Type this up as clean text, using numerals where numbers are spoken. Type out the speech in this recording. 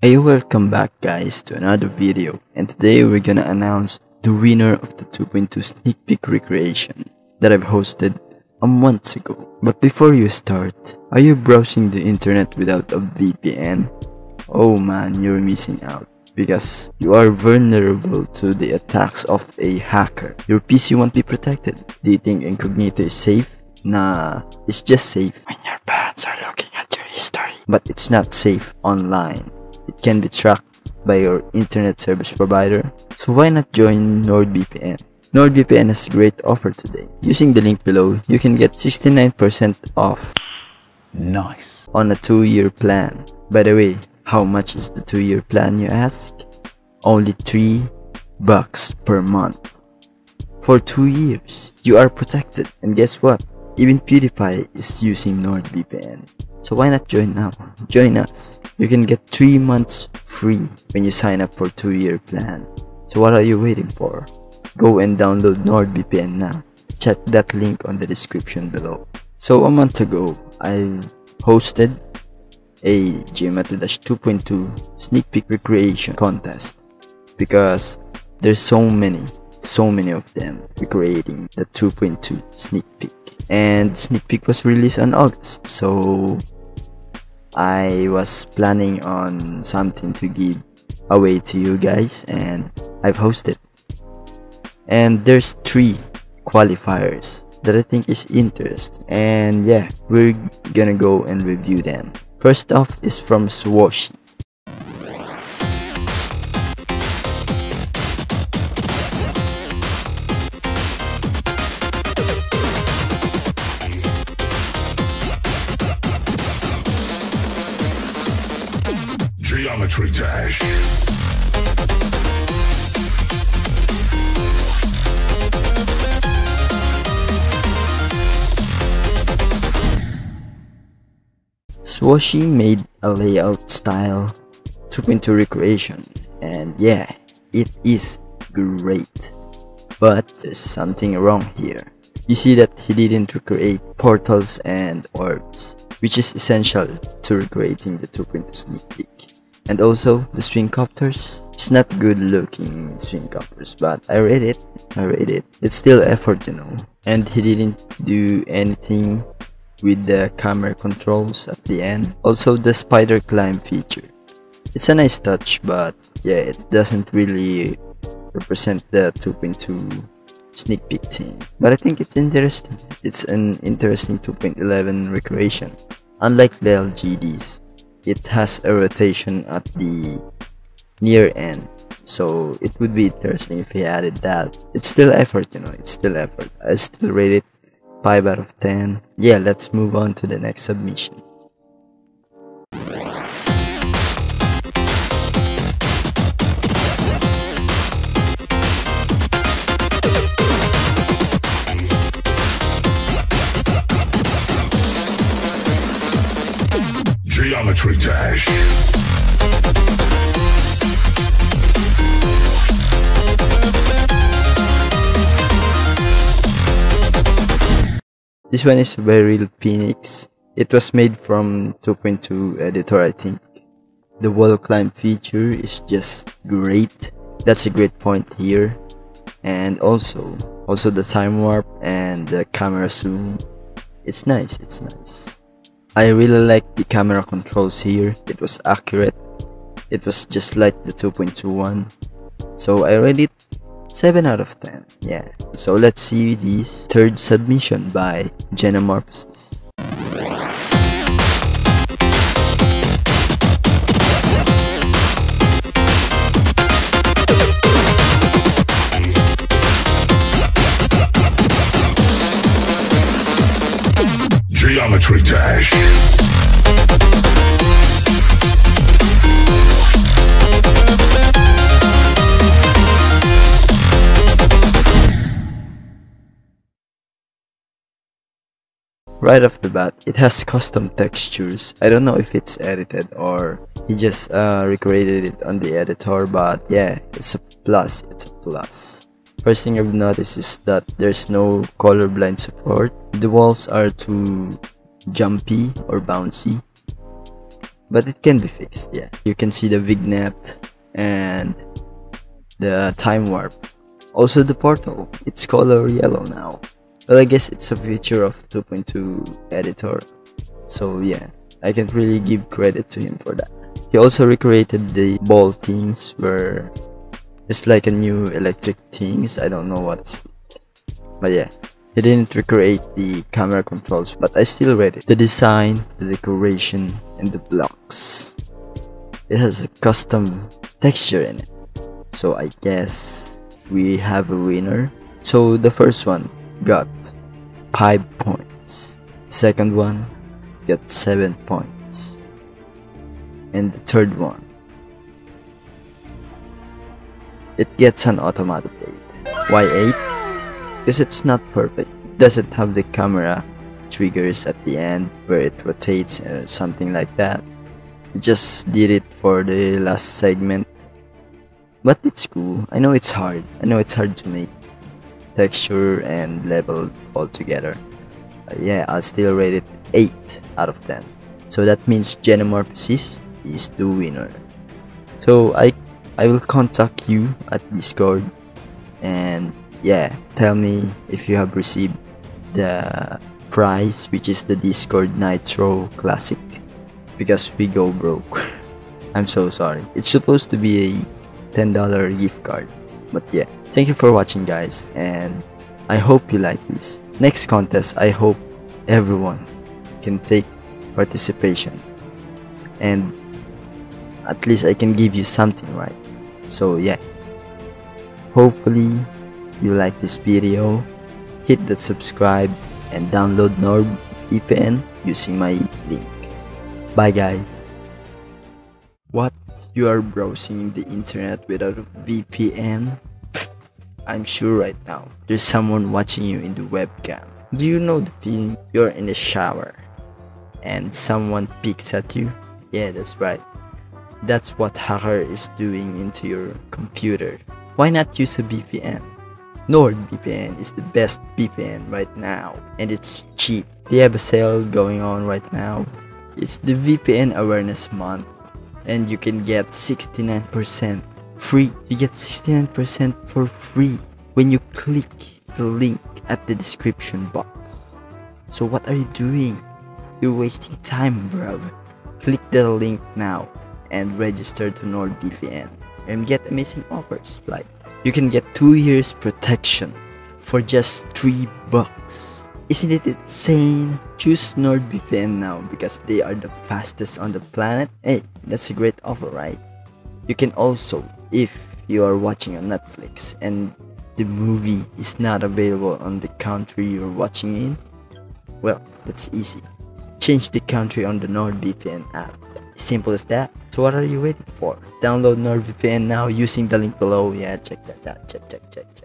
Hey, welcome back guys to another video, and today we're gonna announce the winner of the 2.2 sneak peek recreation that I've hosted a month ago. But before you start, are you browsing the internet without a VPN? Oh man, you're missing out, because you are vulnerable to the attacks of a hacker. Your PC won't be protected. Do you think incognito is safe? Nah, it's just safe when your parents are looking at your history, but it's not safe online. It can be tracked by your internet service provider, so why not join NordVPN? NordVPN has a great offer today. Using the link below, you can get 69% off. Nice. On a 2-year plan. By the way, how much is the 2-year plan, you ask? Only $3 per month. For 2 years, you are protected. And guess what? Even PewDiePie is using NordVPN. So why not join now? Join us. You can get 3 months free when you sign up for 2-year plan. So what are you waiting for? Go and download NordVPN now. Check that link on the description below. So a month ago, I hosted a Geometry Dash 2.2 sneak peek recreation contest, because there's so many of them recreating the 2.2 sneak peek. And sneak peek was released on August, so I was planning on something to give away to you guys, and I've hosted. And there's 3 qualifiers that I think is interesting, and yeah, we're gonna go and review them. First off is from Swash. Geometry Dash. Swashy made a layout style 2.2 recreation, and yeah, it is great, but there's something wrong here. You see that he didn't recreate portals and orbs, which is essential to recreating the 2.2 sneak peek. And also, the swing copters. It's not good looking swing copters, but I read it. It's still effort, you know. And he didn't do anything with the camera controls at the end. Also, the spider climb feature. It's a nice touch, but yeah, it doesn't really represent the 2.2 sneak peek thing. But I think it's interesting. It's an interesting 2.11 recreation. Unlike the LGDs, it has a rotation at the near end, so it would be interesting if he added that. It's still effort, you know, it's still effort. I still rate it 5 out of 10. Yeah, let's move on to the next submission. Geometry Dash. This one is by Real Phoenix. It was made from 2.2 editor, I think. The wall climb feature is just great. That's a great point here. And also the time warp and the camera zoom. It's nice, it's nice. I really like the camera controls here. It was accurate. It was just like the 2.21. So I rate it 7 out of 10. Yeah. So let's see this third submission by Genomorphosis. Geometry Dash. Right off the bat, it has custom textures. I don't know if it's edited or he just recreated it on the editor, but yeah, it's a plus, it's a plus. First thing I've noticed is that there's no colorblind support. The walls are too jumpy or bouncy. but it can be fixed. Yeah, you can see the vignette and the time warp, also the portal. It's color yellow now. Well, I guess it's a feature of 2.2 editor, so yeah, I can't really give credit to him for that. He also recreated the ball things where it's like a new electric things. I don't know what's it. But yeah, he didn't recreate the camera controls, but I still read it. The design, the decoration, and the blocks. It has a custom texture in it. So I guess we have a winner. So the first one got 5 points. The second one got 7 points. And the third one, it gets an automatic 8. Why 8? Because it's not perfect. It doesn't have the camera triggers at the end where it rotates or something like that. It just did it for the last segment. But it's cool. I know it's hard. I know it's hard to make texture and level all together. But yeah, I'll still rate it 8 out of 10. So that means Genomorphosis is the winner. So I will contact you at Discord, and yeah, tell me if you have received the prize, which is the Discord Nitro Classic, because we go broke. I'm so sorry. It's supposed to be a $10 gift card, but yeah, thank you for watching, guys, and I hope you like this. Next contest, I hope everyone can take participation, and at least I can give you something, right? So yeah, hopefully you like this video. Hit that subscribe and download NordVPN using my link. Bye, guys. What? You are browsing the internet without a VPN? I'm sure right now there's someone watching you in the webcam. Do you know the feeling? You're in the shower and someone peeks at you? Yeah, that's right. That's what hacker is doing into your computer. Why not use a VPN? NordVPN is the best VPN right now, and it's cheap. They have a sale going on right now. It's the VPN Awareness Month, and you can get 69% free. You get 69% for free when you click the link at the description box. So what are you doing? You're wasting time, bro. Click the link now and register to NordVPN and get amazing offers. Like, you can get 2 years protection for just $3. Isn't it insane? Choose NordVPN now because they are the fastest on the planet. Hey, that's a great offer, right? You can also, if you are watching on Netflix and the movie is not available on the country you're watching in, well, that's easy. Change the country on the NordVPN app. Simple as that. So what are you waiting for? Download NordVPN now using the link below. Yeah, check that out. Check.